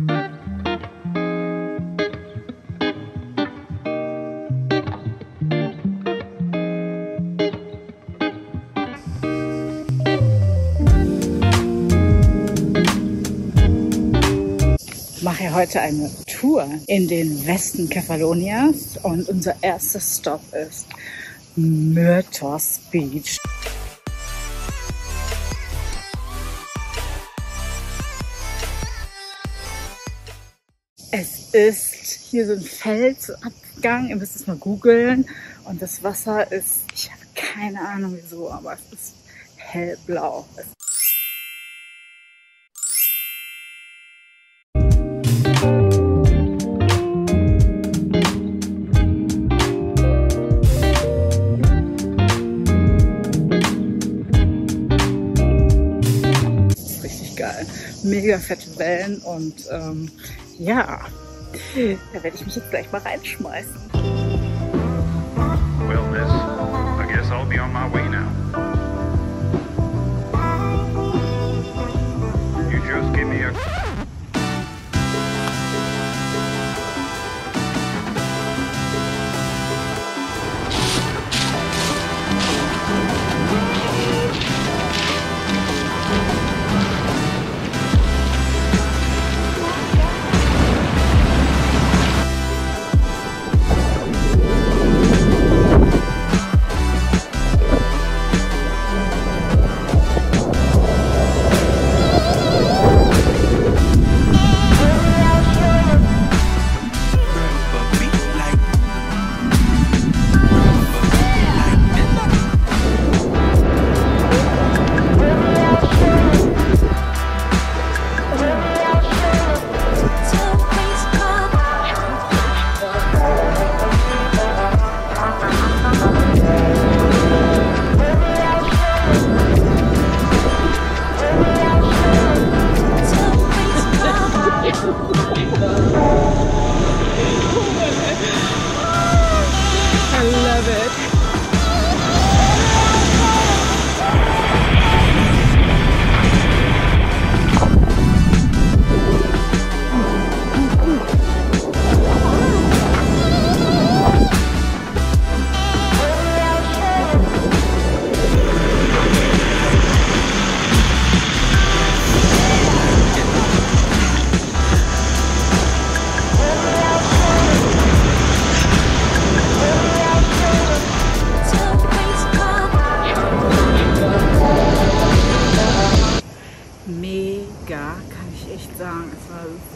Ich mache heute eine Tour in den Westen Kefalonias und unser erster Stopp ist Myrtos Beach. Es ist hier so ein Felsabgang, ihr müsst es mal googeln und das Wasser ist, ich habe keine Ahnung wieso, aber es ist hellblau. Mega fette Wellen und ja, da werde ich mich jetzt gleich mal reinschmeißen. Well, miss, I guess I'll be on my way now. You just give me a...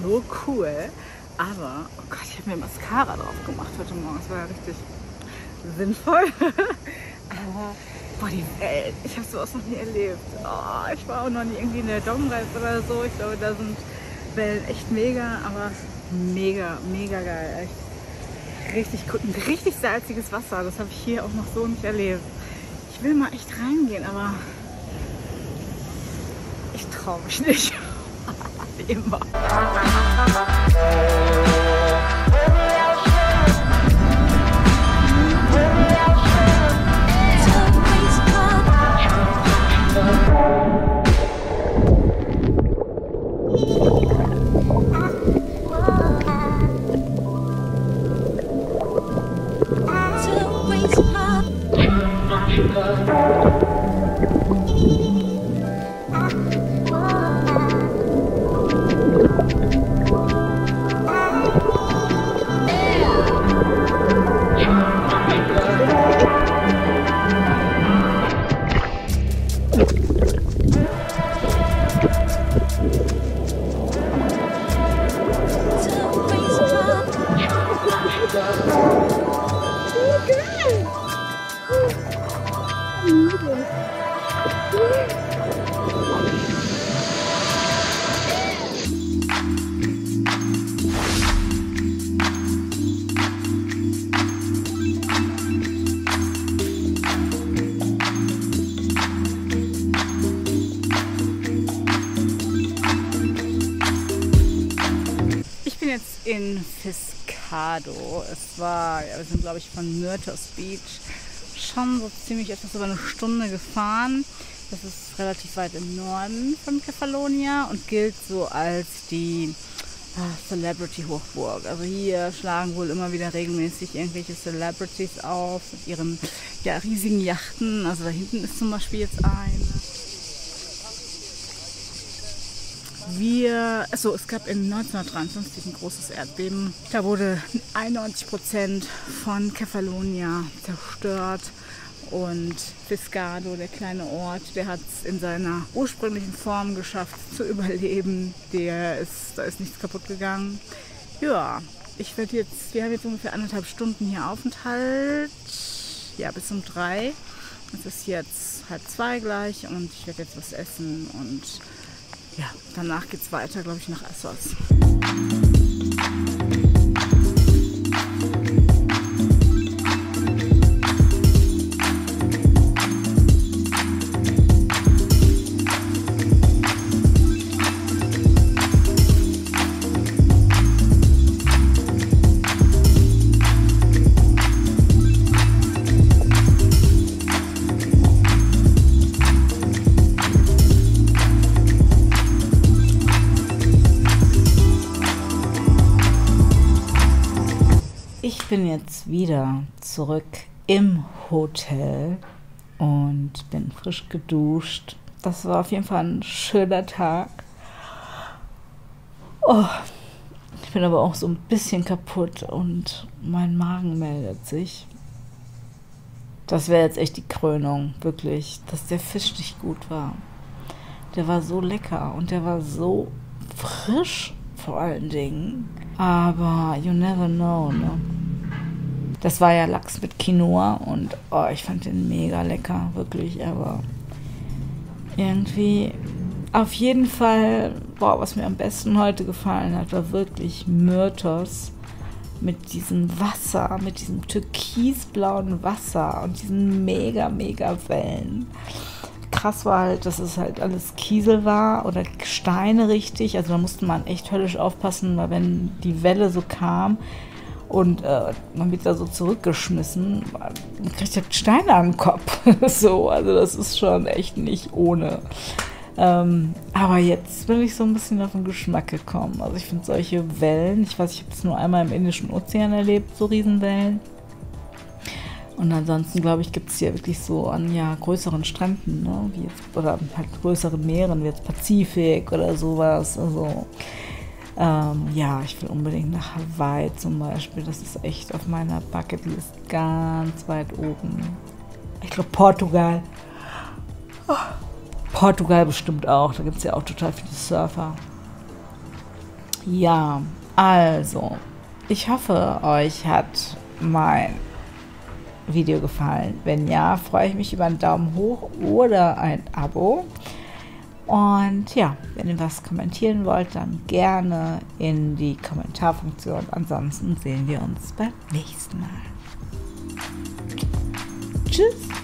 So cool, aber, oh Gott, ich habe mir Mascara drauf gemacht heute Morgen, das war ja richtig sinnvoll, aber, boah, die Welt, ich habe sowas noch nie erlebt, oh, ich war auch noch nie irgendwie in der Domreise oder so, ich glaube, da sind Wellen echt mega, aber mega, mega geil, echt richtig gut, ein richtig salziges Wasser, das habe ich hier auch noch so nicht erlebt, ich will mal echt reingehen, aber ich traue mich nicht. Wie immer. In Fiskardo. Es war, ja, wir sind glaube ich von Myrtos Beach schon so ziemlich etwas über eine Stunde gefahren. Das ist relativ weit im Norden von Kefalonia und gilt so als die Celebrity-Hochburg. Also hier schlagen wohl immer wieder regelmäßig irgendwelche Celebrities auf mit ihren ja, riesigen Yachten. Also da hinten ist zum Beispiel jetzt eine. Achso, es gab in 1953 ein großes Erdbeben. Da wurde 91% von Kefalonia zerstört. Und Fiskardo, der kleine Ort, der hat es in seiner ursprünglichen Form geschafft zu überleben. Da ist nichts kaputt gegangen. Ja, wir haben jetzt ungefähr 1,5 Stunden hier Aufenthalt. Ja, bis um 3. Es ist jetzt 1:30 gleich und ich werde jetzt was essen. Und ja, danach geht es weiter, glaube ich, nach Assos. Ich bin jetzt wieder zurück im Hotel und bin frisch geduscht. Das war auf jeden Fall ein schöner Tag. Oh, ich bin aber auch so ein bisschen kaputt und mein Magen meldet sich. Das wäre jetzt echt die Krönung, wirklich, dass der Fisch nicht gut war. Der war so lecker und der war so frisch vor allen Dingen. Aber you never know, ne? Das war ja Lachs mit Quinoa und oh, ich fand den mega lecker, wirklich, aber irgendwie auf jeden Fall, boah, was mir am besten heute gefallen hat, war wirklich Myrtos mit diesem Wasser, mit diesem türkisblauen Wasser und diesen mega Wellen. Krass war halt, dass es halt alles Kiesel war oder Steine richtig, also da musste man echt höllisch aufpassen, weil wenn die Welle so kam und man wird da so zurückgeschmissen, man kriegt halt Steine am Kopf, so, also das ist schon echt nicht ohne. Aber jetzt bin ich so ein bisschen auf den Geschmack gekommen, also ich finde solche Wellen, ich weiß, ich habe es nur einmal im Indischen Ozean erlebt, so Riesenwellen. Und ansonsten, glaube ich, gibt es hier wirklich so an ja, größeren Stränden, ne? Wie jetzt, oder halt größeren Meeren, wie jetzt Pazifik oder sowas. Also, ja, ich will unbedingt nach Hawaii zum Beispiel. Das ist echt auf meiner Bucketlist ganz weit oben. Ich glaube, Portugal. Oh, Portugal bestimmt auch. Da gibt es ja auch total viele Surfer. Ja, also, ich hoffe, euch hat mein Video gefallen. Wenn ja, freue ich mich über einen Daumen hoch oder ein Abo. Und ja, wenn ihr was kommentieren wollt, dann gerne in die Kommentarfunktion. Ansonsten sehen wir uns beim nächsten Mal. Tschüss!